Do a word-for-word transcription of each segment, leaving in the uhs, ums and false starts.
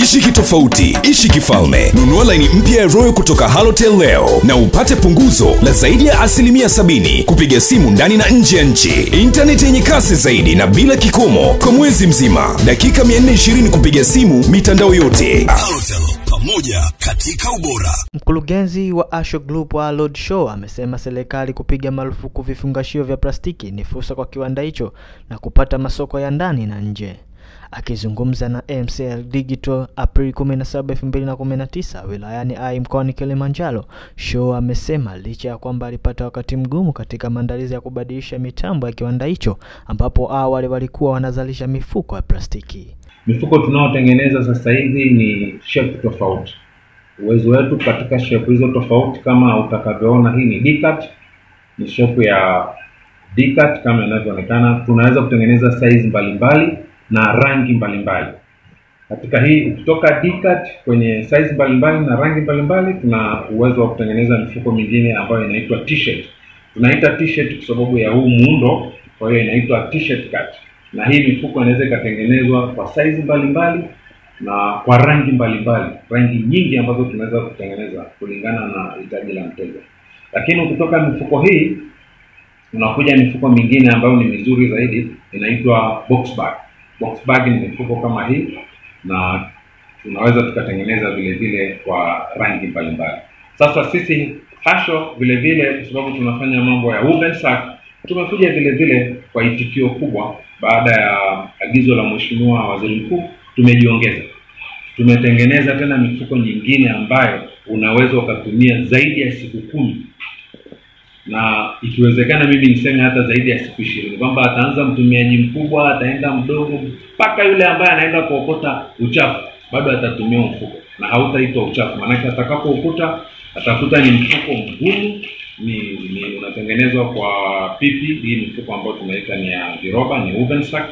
Ishi kitofauti, ishi kifalme. Nunua line mpya ya Royal kutoka Halotel leo na upate punguzo la zaidi ya asilimia sabini kupiga simu ndani na nje ya nchi, internet yenye kasi zaidi na bila kikomo kwa mwezi mzima, dakika mia nne ishirini kupiga simu mitandao yote. Halotel, pamoja katika ubora. Mkurugenzi wa Harsho Group wa Harold Shoo amesema serikali kupiga marufuku vifungashio vya plastiki ni fursa kwa kiwanda hicho na kupata masoko ya ndani na nje. Akizungumza na M C L Digital April kumi na saba elfu mbili na kumi na tisa wilayani Hai mkoani Kilimanjaro, Shoo amesema licha ya kwamba alipata wakati mgumu katika maandalizi ya kubadilisha mitambo ya kiwanda hicho ambapo awali walikuwa wanazalisha mifuko ya plastiki. Mifuko tunayotengeneza sasa hivi ni shape tofauti. Uwezo wetu katika shape hizo tofauti, kama utakavyoona, hii ni D-cut, ni shape ya D-cut kama inavyoonekana. Tunaweza kutengeneza size mbalimbali na rangi mbalimbali. Katika hii kutoka D-cut kwenye size mbalimbali na rangi mbalimbali, tuna uwezo wa kutengeneza mifuko mingine ambayo inaitwa t-shirt. Tunaita t-shirt kwa sababu ya huu muundo, kwa hiyo inaitwa t-shirt cut. Na hii mifuko inaweza ikatengenezwa kwa size mbalimbali na kwa rangi mbalimbali, rangi nyingi ambazo tunaweza kutengeneza kulingana na hitaji la mteja. Lakini kutoka mifuko hii unakuja mifuko mingine ambayo ni mizuri zaidi, inaitwa box bag. Box bag ni mifuko kama hii, na tunaweza tukatengeneza vile vile kwa rangi mbalimbali. Sasa sisi Harsho vile vile, kwa sababu tunafanya mambo ya woven sack, tumekuja vile vile kwa itikio kubwa baada ya agizo la Mheshimiwa Waziri Mkuu. Tumejiongeza, tumetengeneza tena mifuko nyingine ambayo unaweza ukatumia zaidi ya siku kumi, na ikiwezekana mimi niseme hata zaidi ya siku ishirini, kwamba ataanza mtumiaji mkubwa, ataenda mdogo, mpaka yule ambaye anaenda kuokota uchafu bado atatumia mfuko na hautaitwa uchafu, maana atakapookota atakuta ni mfuko mgumu. Ni, ni unatengenezwa kwa pipi. Hii mifuko ambayo tunaita ni ya viroba, ni woven sack,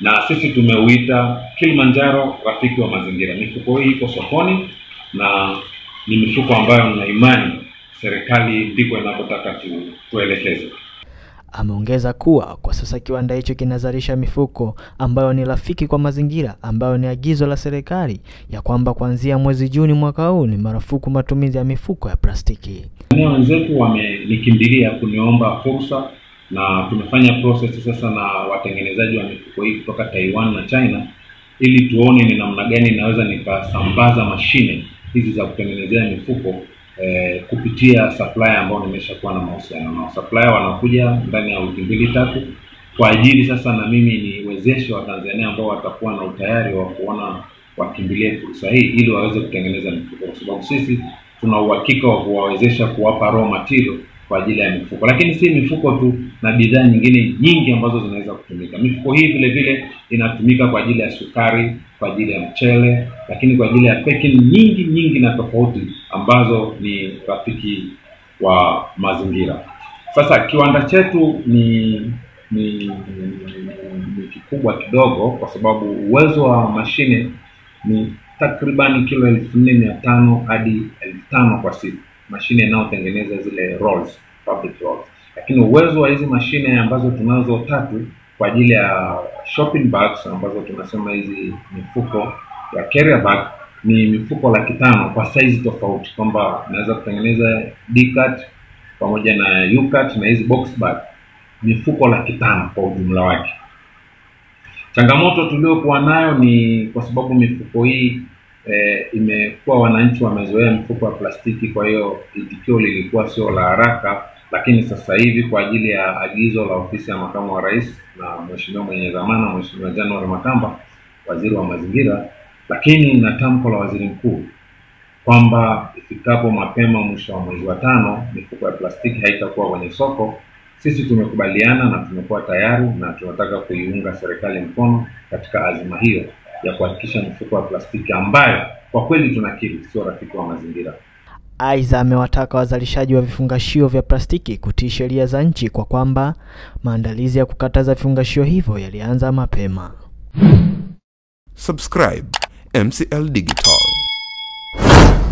na sisi tumeuita Kilimanjaro rafiki wa mazingira. Mifuko hii iko sokoni na ni mifuko ambayo na imani serikali ndipo inapotaka kuelekeza. Ameongeza kuwa kwa sasa kiwanda hicho kinazalisha mifuko ambayo ni rafiki kwa mazingira, ambayo ni agizo la serikali ya kwamba kuanzia mwezi Juni mwaka huu ni marufuku matumizi ya mifuko ya plastiki. Wenzetu wamenikimbilia kuniomba fursa, na tumefanya process sasa na watengenezaji wa mifuko hii kutoka Taiwan na China ili tuone ni namna gani naweza nikasambaza mashine hizi za kutengenezea mifuko Eh, kupitia supplier ambao nimeshakuwa na mahusiano nao. Supplier wanakuja ndani ya wiki mbili tatu kwa ajili sasa na mimi niwezeshe wa Tanzania ambao watakuwa na utayari wa kuona wakimbilie fursa hii ili waweze kutengeneza mifuko, kwa sababu sisi tuna uhakika wa kuwawezesha kuwapa raw material kwa ajili ya mifuko. Lakini si mifuko tu, na bidhaa nyingine nyingi ambazo zinaweza kutumika. Mifuko hii vile vile inatumika kwa ajili ya sukari, kwa ajili ya mchele, lakini kwa ajili ya pekini nyingi nyingi na tofauti ambazo ni rafiki wa mazingira. Sasa kiwanda chetu ni ni, ni, ni kikubwa kidogo, kwa sababu uwezo wa mashine ni takriban kilo elfu nne mia tano hadi elfu tano kwa siku, mashine inayotengeneza zile rolls, fabric rolls. Lakini uwezo wa hizi mashine ambazo tunazo tatu kwa ajili ya shopping bags ambazo tunasema hizi mifuko ya carrier bag ni mifuko laki tano kwa size tofauti, kwamba naweza kutengeneza D-cut pamoja na U-cut na hizi box bag, mifuko laki tano kwa ujumla wake. Changamoto tuliokuwa nayo ni kwa sababu mifuko hii E, imekuwa wananchi wamezoea mifuko ya plastiki, kwa hiyo itikio lilikuwa sio la haraka. Lakini sasa hivi kwa ajili ya agizo la ofisi ya makamu wa rais na mheshimiwa mwenye dhamana, Mheshimiwa January Makamba, waziri wa mazingira, lakini na tamko la waziri mkuu kwamba ifikapo mapema mwisho wa mwezi wa tano mifuko ya plastiki haitakuwa kwenye soko, sisi tumekubaliana na tumekuwa tayari na tunataka kuiunga serikali mkono katika azima hiyo ya kuhakikisha mifuko ya plastiki ambayo kwa kweli tunakiri sio rafiki wa mazingira. Aiza amewataka wazalishaji wa vifungashio vya plastiki kutii sheria za nchi kwa kwamba maandalizi ya kukataza vifungashio hivyo yalianza mapema. Subscribe M C L Digital.